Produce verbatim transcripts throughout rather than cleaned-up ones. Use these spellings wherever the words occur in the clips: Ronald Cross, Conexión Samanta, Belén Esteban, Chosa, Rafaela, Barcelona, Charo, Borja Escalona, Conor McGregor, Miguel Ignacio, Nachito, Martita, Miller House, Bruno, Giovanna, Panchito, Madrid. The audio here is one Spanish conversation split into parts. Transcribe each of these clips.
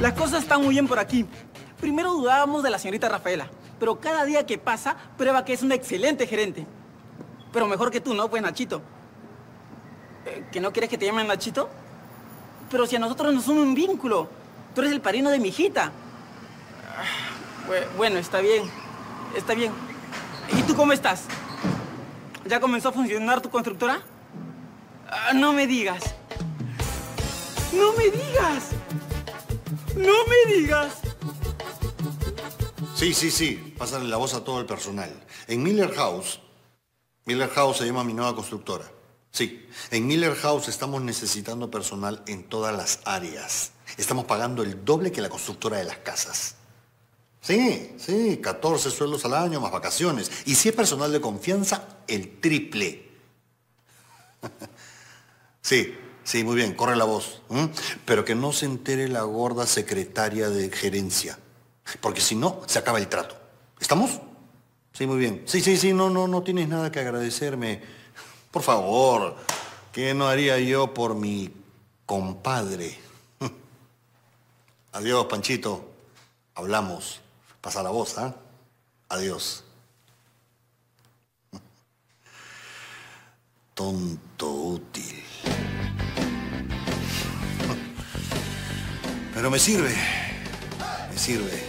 Las cosas están muy bien por aquí. Primero dudábamos de la señorita Rafaela, pero cada día que pasa prueba que es una excelente gerente. Pero mejor que tú, ¿no? Pues Nachito. ¿Que no quieres que te llamen Nachito? Pero si a nosotros nos une un vínculo. Tú eres el padrino de mi hijita. Bueno, está bien. Está bien. ¿Y tú cómo estás? ¿Ya comenzó a funcionar tu constructora? Ah, no me digas. ¡No me digas! ¡No me digas! Sí, sí, sí. Pásale la voz a todo el personal. En Miller House... Miller House se llama mi nueva constructora. Sí, en Miller House estamos necesitando personal en todas las áreas. Estamos pagando el doble que la constructora de las casas. Sí, sí, catorce sueldos al año más vacaciones. Y si es personal de confianza, el triple. Sí, sí, muy bien, corre la voz. ¿Mm? Pero que no se entere la gorda secretaria de gerencia. Porque si no, se acaba el trato. ¿Estamos? Sí, muy bien. Sí, sí, sí, no, no, no tienes nada que agradecerme. Por favor, ¿qué no haría yo por mi compadre? Adiós, Panchito. Hablamos. Pasa la voz, ¿ah? ¿eh? Adiós. Tonto útil. Pero me sirve. Me sirve.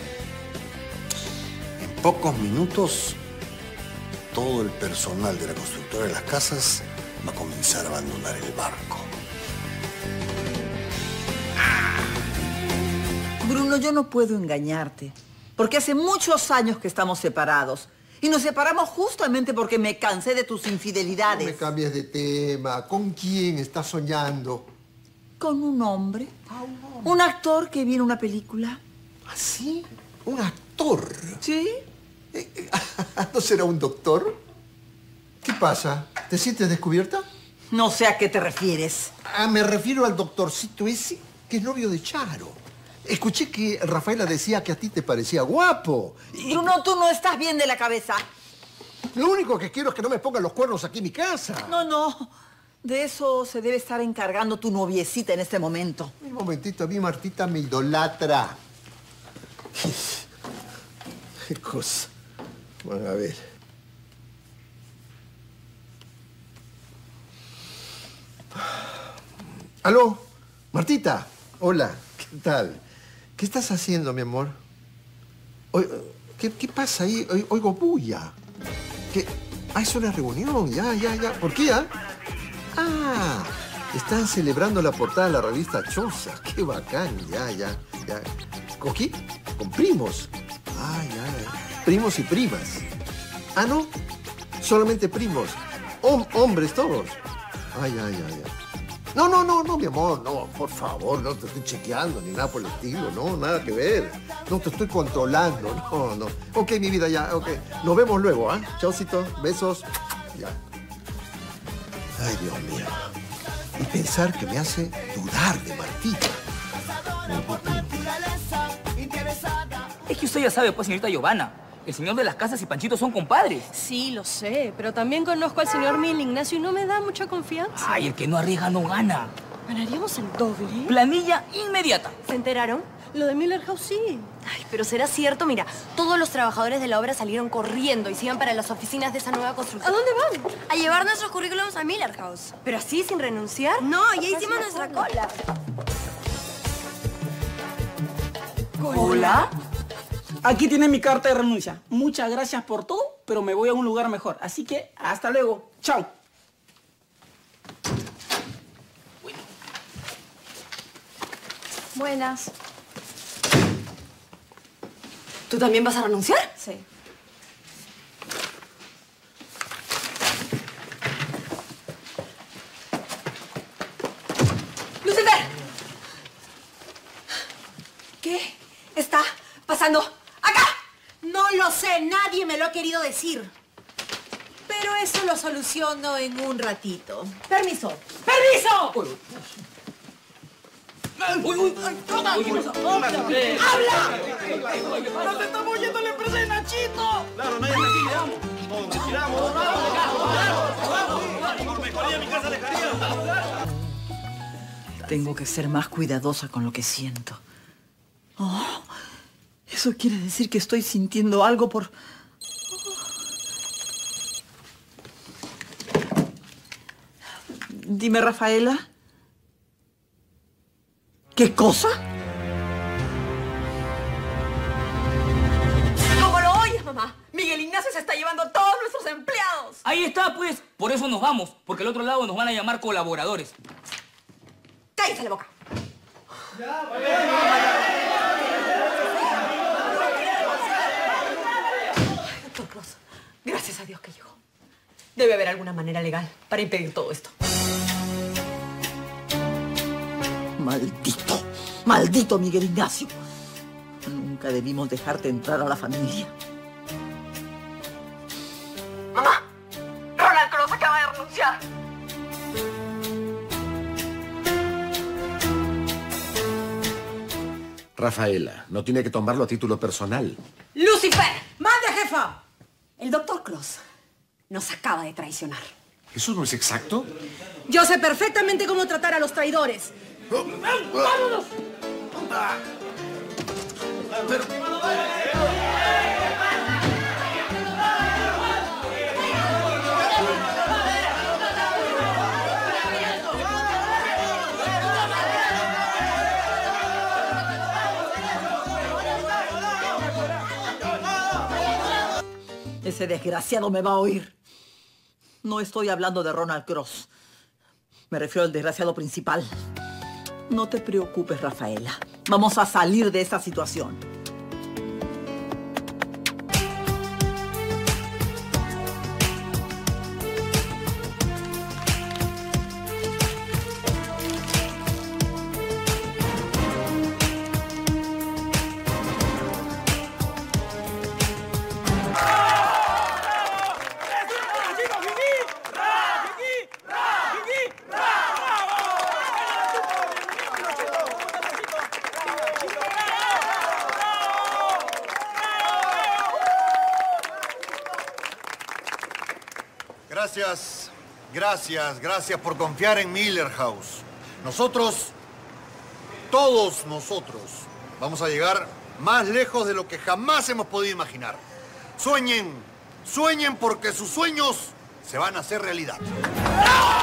En pocos minutos... todo el personal de la constructora de las casas va a comenzar a abandonar el barco. Bruno, yo no puedo engañarte, porque hace muchos años que estamos separados. Y nos separamos justamente porque me cansé de tus infidelidades. No me cambies de tema. ¿Con quién estás soñando? Con un hombre. Ah, un hombre. Un actor que viene una película. ¿Ah, sí? ¿Un actor? Sí. ¿No será un doctor? ¿Qué pasa? ¿Te sientes descubierta? No sé a qué te refieres. Ah, me refiero al doctorcito ese, que es novio de Charo. Escuché que Rafaela decía que a ti te parecía guapo. Y... Bruno, tú no estás bien de la cabeza. Lo único que quiero es que no me pongan los cuernos aquí en mi casa. No, no. De eso se debe estar encargando tu noviecita en este momento. Un momentito, a mí Martita me idolatra. Qué cosa. Bueno, a ver. Aló, Martita. Hola, ¿qué tal? ¿Qué estás haciendo, mi amor? ¿Qué, qué pasa ahí? Oigo bulla. ¿Qué? Ah, es una reunión. Ya, ya, ya. ¿Por qué? Ah, ah están celebrando la portada de la revista Chosa. Qué bacán. Ya, ya, ya. ¿Con qué? Con primos. Ah, ya, ya. Primos y primas. Ah, ¿no? Solamente primos. Hom hombres todos. Ay, ay, ay, ay. No, no, no, no, mi amor. No, por favor, no te estoy chequeando ni nada por el estilo. No, nada que ver. No te estoy controlando. No, no. Ok, mi vida, ya, ok. Nos vemos luego, ¿ah? ¿eh? Chaucito, besos. Ya. Ay, Dios mío. Y pensar que me hace dudar de Martita. Es que usted ya sabe, pues, señorita Giovanna. El señor de las casas y Panchito son compadres. Sí, lo sé, pero también conozco al señor Miguel Ignacio y no me da mucha confianza. Ay, el que no arriesga no gana. ¿Ganaríamos el doble? Planilla inmediata. ¿Se enteraron? Lo de Miller House, sí. Ay, pero será cierto, mira, todos los trabajadores de la obra salieron corriendo y se iban para las oficinas de esa nueva construcción. ¿A dónde van? A llevar nuestros currículums a Miller House. ¿Pero así, sin renunciar? No, ya hicimos nuestra cola. ¿Cola? Aquí tiene mi carta de renuncia. Muchas gracias por todo, pero me voy a un lugar mejor. Así que, hasta luego. Chao. Buenas. ¿Tú también vas a renunciar? Sí. ¡Lucifer! ¿Qué está pasando? No lo sé, nadie me lo ha querido decir. Pero eso lo soluciono en un ratito. Permiso. ¡Permiso! ¡Habla! ¡Nos estamos yendo a la empresa de Nachito! Claro, nadie me aquí, vamos. Nos retiramos, nos vamos. Por mejoría mi casa dejaría. Tengo que ser más cuidadosa con lo que siento. Eso quiere decir que estoy sintiendo algo por... Dime, Rafaela. ¿Qué cosa? Como lo oyes, mamá. Miguel Ignacio se está llevando a todos nuestros empleados. Ahí está, pues. Por eso nos vamos. Porque al otro lado nos van a llamar colaboradores. ¡Cállate la boca! Ya, doctor Cross, gracias a Dios que llegó. Debe haber alguna manera legal para impedir todo esto. Maldito, maldito Miguel Ignacio. Nunca debimos dejarte entrar a la familia. Mamá, Ronald Cross acaba de renunciar. Rafaela, no tiene que tomarlo a título personal. ¡Lucifer! ¡Mande, jefa! El doctor Cross nos acaba de traicionar. ¿Eso no es exacto? Yo sé perfectamente cómo tratar a los traidores. ¡Vámonos! Pero... Ese desgraciado me va a oír. No estoy hablando de Ronald Cross. Me refiero al desgraciado principal. No te preocupes, Rafaela. Vamos a salir de esta situación. Gracias, gracias, gracias por confiar en Miller House. Nosotros, todos nosotros, vamos a llegar más lejos de lo que jamás hemos podido imaginar. Sueñen, sueñen porque sus sueños se van a hacer realidad. ¡No!